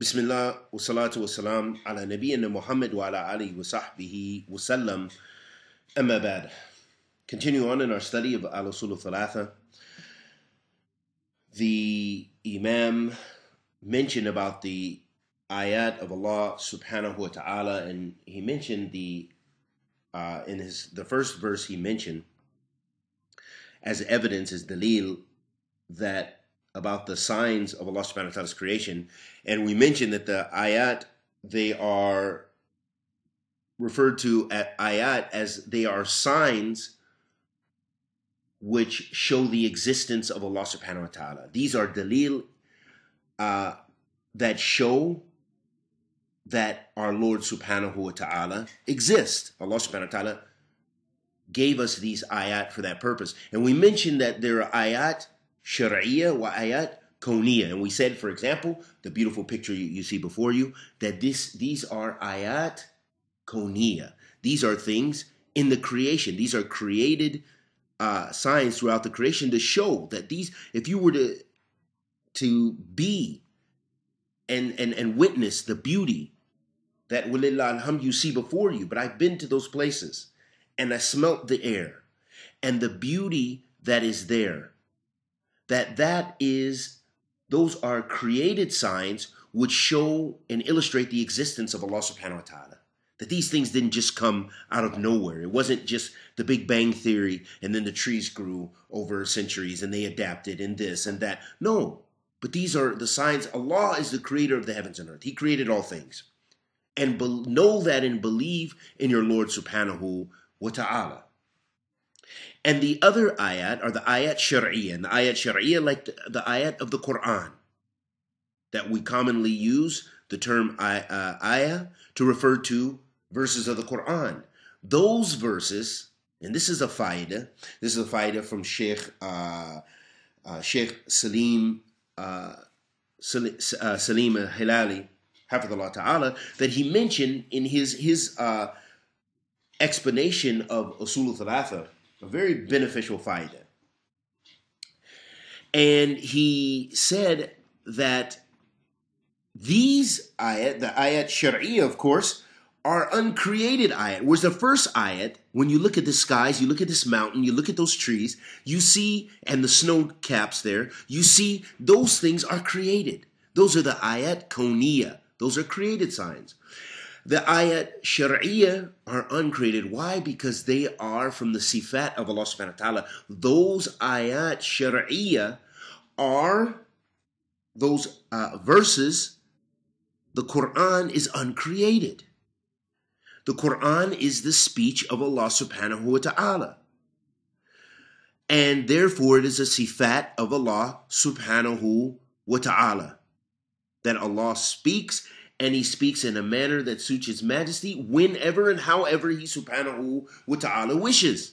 Bismillah wa salatu wa salam ala nabiyyina Muhammad wa ala alihi wa sahbihi wa sallam. Amma ba'd. Continue on in our study of al-Usul al-Thalatha. The Imam mentioned about the ayat of Allah subhanahu wa ta'ala, and he mentioned in the first verse he mentioned as evidence, as dalil, that about the signs of Allah subhanahu wa ta'ala's creation. And we mentioned that the ayat, they are referred to at ayat as they are signs which show the existence of Allah subhanahu wa ta'ala. These are dalil that show that our Lord subhanahu wa ta'ala exists. Allah subhanahu wa ta'ala gave us these ayat for that purpose. And we mentioned that there are ayat Shar'iyya wa ayat kawniyya. And we said, for example, the beautiful picture you see before you, that these are ayat kawniyya. These are things in the creation. These are created signs throughout the creation to show that these, if you were to be and witness the beauty that walillah alhamd you see before you. But I've been to those places and I smelt the air and the beauty that is there. Those are created signs which show and illustrate the existence of Allah subhanahu wa ta'ala. That these things didn't just come out of nowhere. It wasn't just the Big Bang Theory and then the trees grew over centuries and they adapted and this and that. No, but these are the signs. Allah is the creator of the heavens and earth. He created all things. And know that and believe in your Lord subhanahu wa ta'ala. And the other ayat are the ayat shar'iyya. And the ayat shar'iyya, like the ayat of the Quran, that we commonly use the term ayah to refer to verses of the Quran. Those verses, and this is a faidah from Shaykh Salim Hilali, hafidhullah ta'ala, that he mentioned in his explanation of Usul al-Thalatha. A very beneficial faidah. And he said that these ayat, the ayat shar'iyya, of course, are uncreated ayat. Whereas the first ayat, when you look at the skies, you look at this mountain, you look at those trees, you see, and the snow caps there, you see those things are created. Those are the ayat kawniyya. Those are created signs. The ayat shar'iyya are uncreated. Why? Because they are from the sifat of Allah subhanahu wa ta'ala. Those ayat shar'iyya are those verses. The Quran is uncreated. The Quran is the speech of Allah subhanahu wa ta'ala. And therefore it is a sifat of Allah subhanahu wa ta'ala. That Allah speaks, and he speaks in a manner that suits his majesty whenever and however he subhanahu wa ta'ala wishes.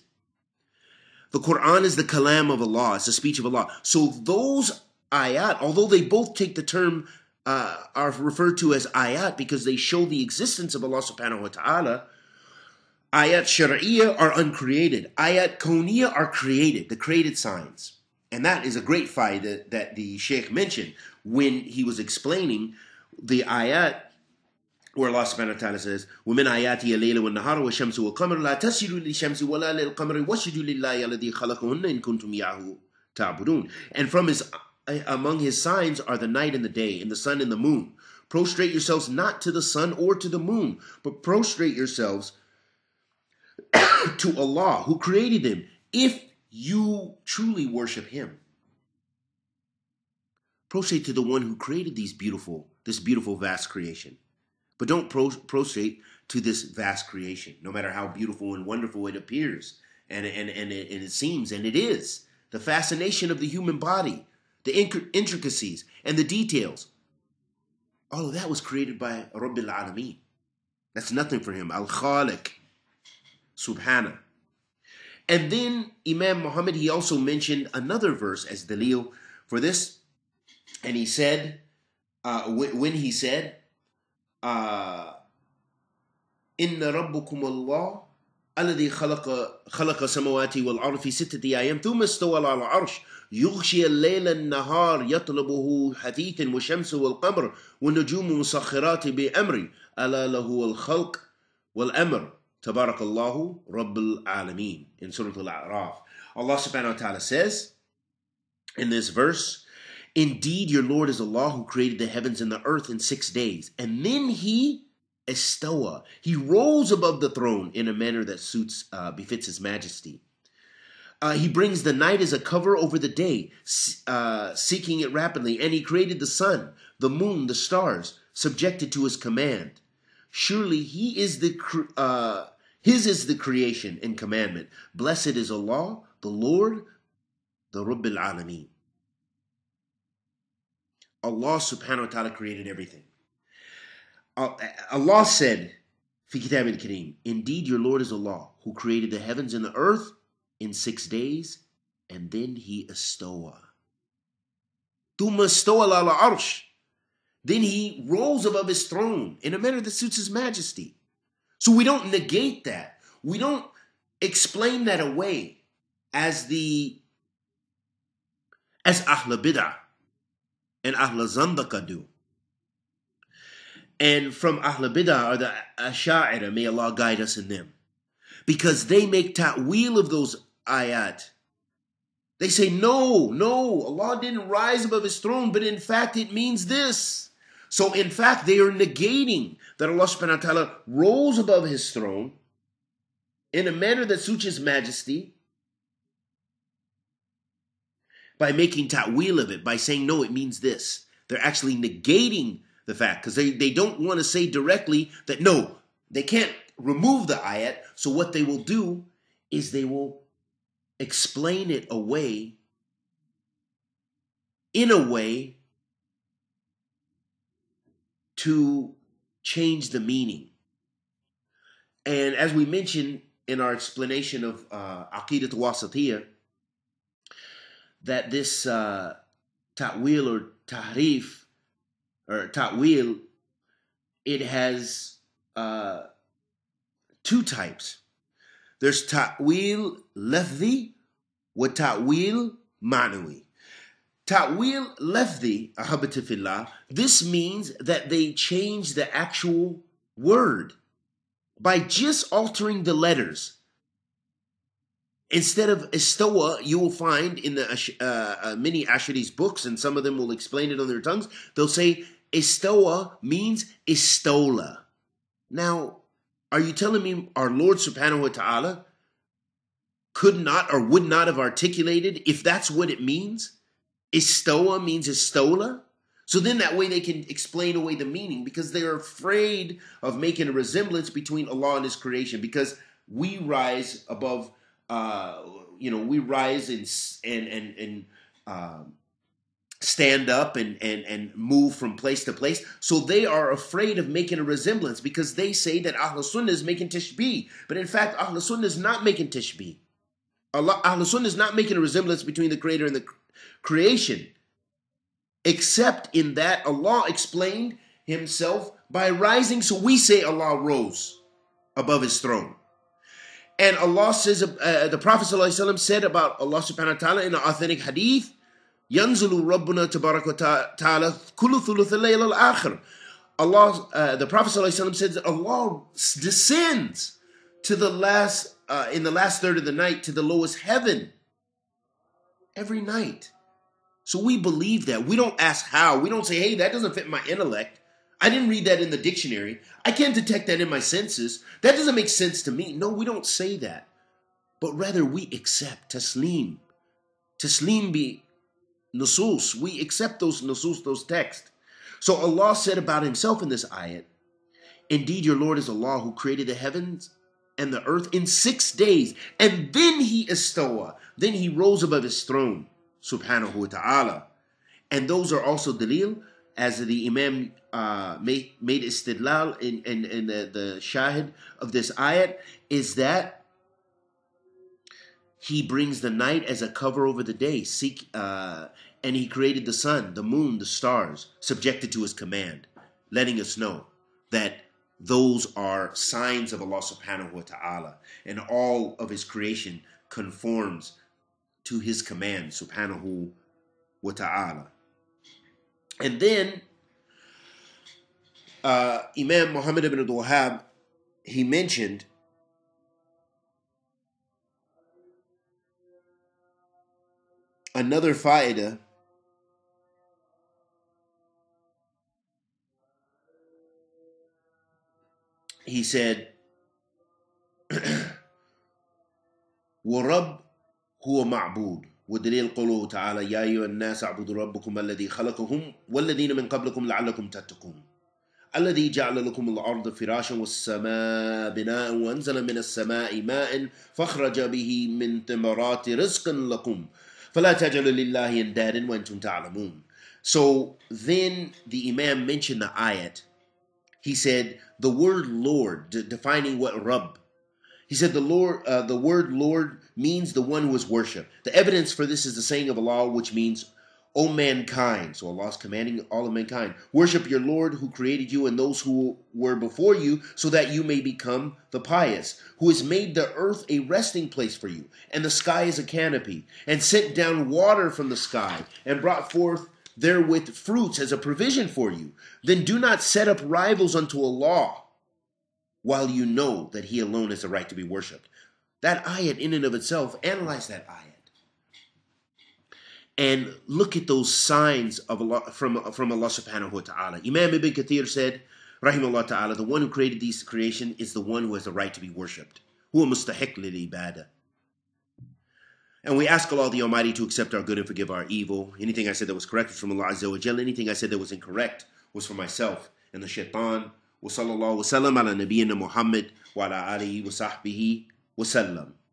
The Quran is the kalam of Allah. It's the speech of Allah. So those ayat, although they both take the term, are referred to as ayat because they show the existence of Allah subhanahu wa ta'ala, ayat shar'iyya are uncreated. Ayat kawniyya are created, the created signs. And that is a great faidah that the Shaykh mentioned when he was explaining the ayat where Allah subhanahu wa ta'ala says, وَمِنْ آيَاتِهِ اللَّيْلُ وَالنَّهَارُ وَالشَّمْسُ وَالْقَمَرُ لَا تَسْجُدُوا لِلشَّمْسِ وَلَا لِلْقَمَرِ وَاسْجُدُوا لِلَّهِ الَّذِي خَلَقَهُنَّ إِن كُنتُمْ إِيَّاهُ تَعْبُدُونَ. And among his signs are the night and the day, and the sun and the moon. Prostrate yourselves not to the sun or to the moon, but prostrate yourselves to Allah who created them, if you truly worship him. Prostrate to the one who created this beautiful vast creation. But don't prostrate to this vast creation, no matter how beautiful and wonderful it appears. And it seems, and it is. The fascination of the human body, the intricacies, and the details. All of that was created by Rabbil Alameen. That's nothing for him. Al-Khaliq, Subhana. And then Imam Muhammad, he also mentioned another verse as dalil for this. And he said, when he said, "Inna Rabbukum Allah الذي خلق السماوات والأرض في ستة أيام ثم استوى على العرش يغشي الليل النهار يطلبه حثيثا والشمس والقمر والنجوم مسخرات بأمري ألا له الخلق والأمر تبارك الله رب العالمين. In Surah Al-A'raf, Allah subhanahu wa ta'ala says in this verse, indeed your Lord is Allah who created the heavens and the earth in 6 days, and then He istawa, He rolls above the throne in a manner that befits His majesty. He brings the night as a cover over the day, seeking it rapidly. And He created the sun, the moon, the stars, subjected to His command. Surely He is His is the creation and commandment. Blessed is Allah, the Lord, the Rabbil Alameen. Allah subhanahu wa ta'ala created everything. Allah said, في كتاب الكريم, indeed your Lord is Allah who created the heavens and the earth in 6 days, and then He istawa. ثم استوى على العرش. Then He rolls above His throne in a manner that suits His majesty. So we don't negate that. We don't explain that away as Ahl Bid'ah and Ahl Zandaka do. And from Ahl Bid'ah are the Ashaariis, may Allah guide us in them. Because they make ta'wil of those ayat. They say, no, Allah didn't rise above His throne, but in fact it means this. So in fact they are negating that Allah subhanahu wa ta'ala rolls above His throne in a manner that suits His majesty by making ta'wil of it, by saying, no, it means this. They're actually negating the fact, because they don't want to say directly that, no, they can't remove the ayat. So what they will do is they will explain it away in a way to change the meaning. And as we mentioned in our explanation of Aqeedat Wasatiyah, that this ta'wil or tahrif or ta'wil, it has two types. There's ta'wil lafzi wa ta'wil ma'nawi. Ta'wil lafzi, ahabati fillah, this means that they change the actual word by just altering the letters. Instead of istawa, you will find in the many Ashaari's books, and some of them will explain it on their tongues, they'll say istawa means istola. Now, are you telling me our Lord subhanahu wa ta'ala could not or would not have articulated if that's what it means? Istawa means istola? So then that way they can explain away the meaning, because they're afraid of making a resemblance between Allah and His creation, because we rise above, we rise and stand up and move from place to place. So they are afraid of making a resemblance, because they say that Ahl Sunnah is making tishbih. But in fact, Ahl Sunnah is not making tishbih. Ahl Sunnah is not making a resemblance between the Creator and the creation, except in that Allah explained Himself by rising. So we say Allah rose above His throne. And Allah says, the Prophet ﷺ said about Allah subhanahu wa ta'ala in an authentic hadith, Yanzulu Rabbuna Tabaraka Ta'ala Kullu Thuluthul Layl Al-Akhir. Allah, the Prophet ﷺ said that Allah descends to the last, in the last third of the night, to the lowest heaven every night. So we believe that. We don't ask how. We don't say, hey, that doesn't fit my intellect. I didn't read that in the dictionary. I can't detect that in my senses. That doesn't make sense to me. No, we don't say that. But rather we accept taslim. Taslim bi nusus. We accept those nusus, those texts. So Allah said about Himself in this ayat, indeed your Lord is Allah who created the heavens and the earth in 6 days. And then He istawa. Then He rose above His throne, subhanahu wa ta'ala. And those are also dalil, as the Imam made istidlal in the shahid of this ayat, is that He brings the night as a cover over the day, and He created the sun, the moon, the stars, subjected to His command, letting us know that Those are signs of Allah subhanahu wa ta'ala, and all of his creation conforms to his command subhanahu wa ta'ala. And then Imam Muhammad ibn Abd al-Wahhab, he mentioned another fa'idah . He said, وَرَبْ هُوَ مَعْبُودٌ وَدَلِيلُ قَوْلُهُ تَعَالَى يَا أَيُّهَا النَّاسُ اعْبُدُوا رَبَّكُمُ الَّذِي خَلَقَكُمْ وَالَّذِينَ مِنْ قَبْلِكُمْ لَعَلَّكُمْ تَتَّقُونَ الَّذِي جَعَلَ لَكُمُ الْأَرْضَ فِرَاشًا وَالسَّمَاءَ بِنَاءً وَأَنْزَلَ مِنَ السَّمَاءِ مَاءً فَأَخْرَجَ بِهِ مِنْ ثَمَرَاتِ رِزْقًا لَكُمْ فَلَا تَجْعَلُوا لِلَّهِ أَنْدَادًا وَأَنْتُمْ تَعْلَمُونَ. So then the Imam mentioned the ayat. He said, the word Lord, defining what Rabb. He said, the word Lord means the one who is worshipped. The evidence for this is the saying of Allah, which means, O mankind. So Allah is commanding all of mankind, worship your Lord who created you and those who were before you, so that you may become the pious, who has made the earth a resting place for you, and the sky is a canopy, and sent down water from the sky, and brought forth therewith fruits as a provision for you. Then do not set up rivals unto Allah, while you know that He alone has the right to be worshipped. That ayat in and of itself, analyze that ayat. And look at those signs of Allah, from Allah subhanahu wa ta'ala. Imam ibn Kathir said, Rahimahullah ta'ala, the one who created these creation is the one who has the right to be worshipped. Huwa mustahiq lil ibadah. And we ask Allah the Almighty to accept our good and forgive our evil. Anything I said that was correct was from Allah Azza wa Jalla. Anything I said that was incorrect was from myself and the shaitan. Wa sallallahu wa sallam ala nabiyyina Muhammad wa ala alihi wa sahbihi wa sallam.